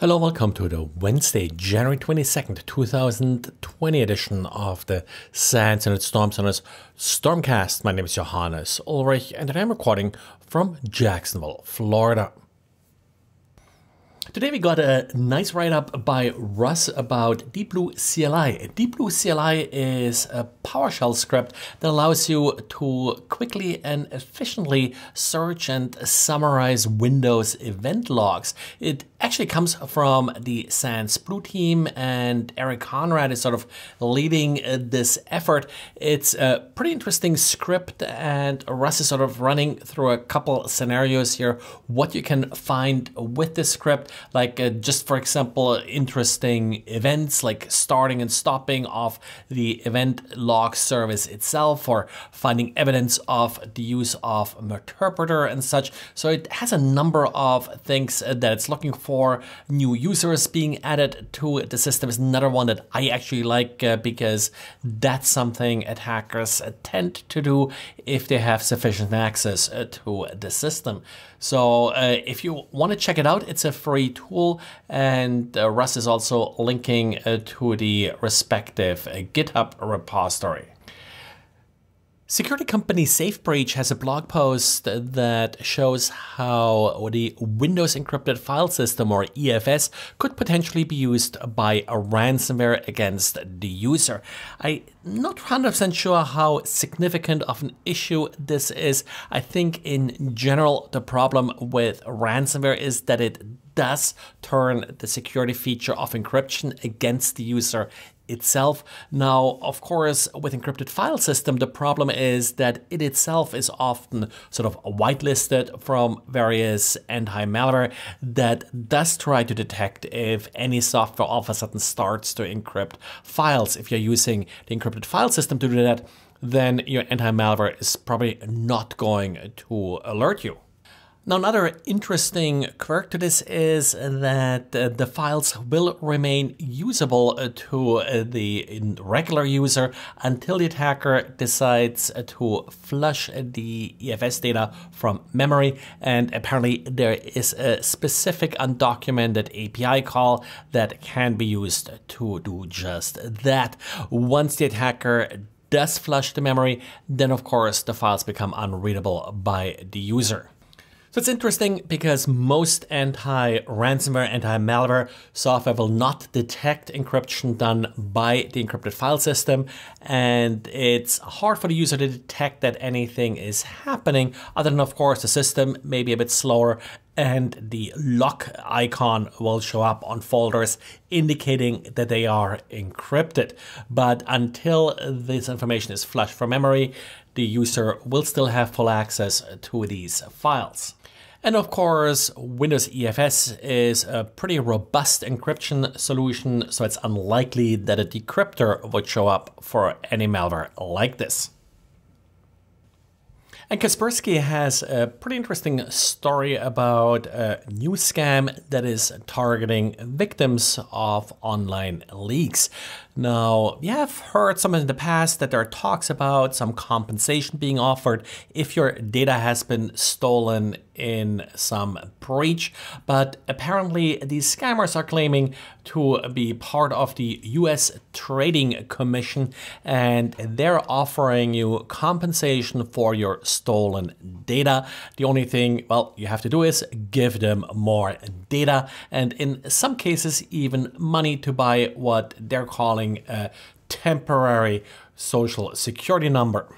Hello, welcome to the Wednesday, January 22nd, 2020 edition of the SANS Internet Storm Center's Stormcast. My name is Johannes Ulrich and I'm recording from Jacksonville, Florida. Today we got a nice write-up by Russ about Deep Blue CLI. Deep Blue CLI is a PowerShell script that allows you to quickly and efficiently search and summarize Windows event logs. It actually comes from the Sans Blue team, and Eric Conrad is sort of leading this effort. It's a pretty interesting script, and Russ is sort of running through a couple scenarios here, what you can find with this script, like just for example, interesting events like starting and stopping of the event log service itself, or finding evidence of the use of Meterpreter and such. So it has a number of things that it's looking for. New users being added to the system is another one that I actually like because that's something attackers tend to do if they have sufficient access to the system. So if you want to check it out, it's a free tool, and Russ is also linking to the respective GitHub repository. Security company SafeBreach has a blog post that shows how the Windows Encrypted File System, or EFS, could potentially be used by a ransomware against the user. I'm not 100% sure how significant of an issue this is. I think in general the problem with ransomware is that it does turn the security feature of encryption against the user itself. Now, of course, with encrypted file system, the problem is that it itself is often sort of whitelisted from various anti-malware that does try to detect if any software all of a sudden starts to encrypt files. If you're using the encrypted file system to do that, then your anti-malware is probably not going to alert you. Now, another interesting quirk to this is that the files will remain usable to the regular user until the attacker decides to flush the EFS data from memory. And apparently there is a specific undocumented API call that can be used to do just that. Once the attacker does flush the memory, then of course the files become unreadable by the user. So it's interesting because most anti-ransomware, anti-malware software will not detect encryption done by the encrypted file system, and it's hard for the user to detect that anything is happening, other than of course the system may be a bit slower and the lock icon will show up on folders indicating that they are encrypted. But until this information is flushed from memory, the user will still have full access to these files. And of course, Windows EFS is a pretty robust encryption solution, so it's unlikely that a decryptor would show up for any malware like this. And Kaspersky has a pretty interesting story about a new scam that is targeting victims of online leaks. Now, we have heard some in the past that there are talks about some compensation being offered if your data has been stolen in some breach, but apparently these scammers are claiming to be part of the US Trading Commission, and they're offering you compensation for your stolen data. The only thing, well, you have to do is give them more data, and in some cases even money to buy what they're calling a temporary social security number.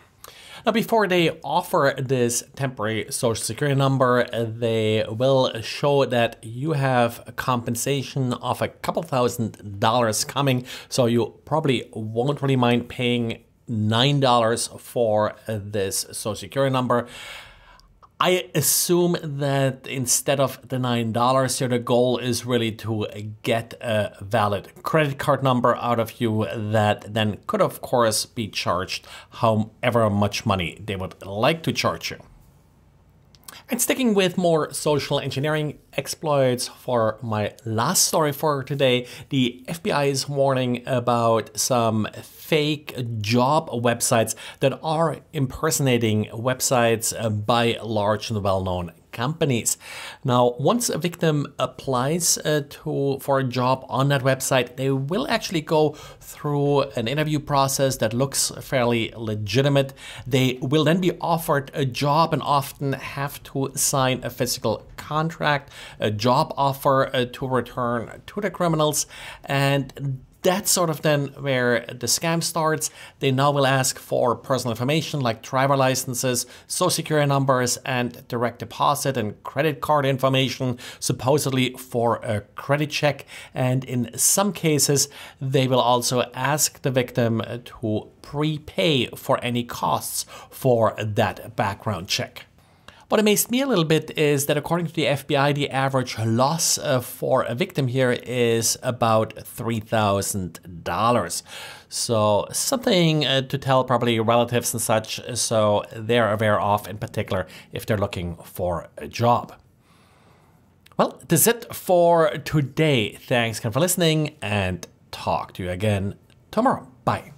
Now, before they offer this temporary social security number, they will show that you have a compensation of a couple $1,000s coming, so you probably won't really mind paying $9 for this social security number. I assume that instead of the $9 here, the goal is really to get a valid credit card number out of you that then could, of course, be charged however much money they would like to charge you. And sticking with more social engineering exploits for my last story for today, the FBI is warning about some fake job websites that are impersonating websites by large and well-known companies. Now, once a victim applies for a job on that website, they will actually go through an interview process that looks fairly legitimate. They will then be offered a job and often have to sign a physical contract, a job offer to return to the criminals, and that's sort of then where the scam starts. They now will ask for personal information like driver licenses, social security numbers, and direct deposit and credit card information, supposedly for a credit check. And in some cases, they will also ask the victim to prepay for any costs for that background check. What amazed me a little bit is that according to the FBI, the average loss for a victim here is about $3,000. So something to tell probably relatives and such, so they're aware of in particular if they're looking for a job. Well, that's it for today. Thanks again for listening and talk to you again tomorrow. Bye.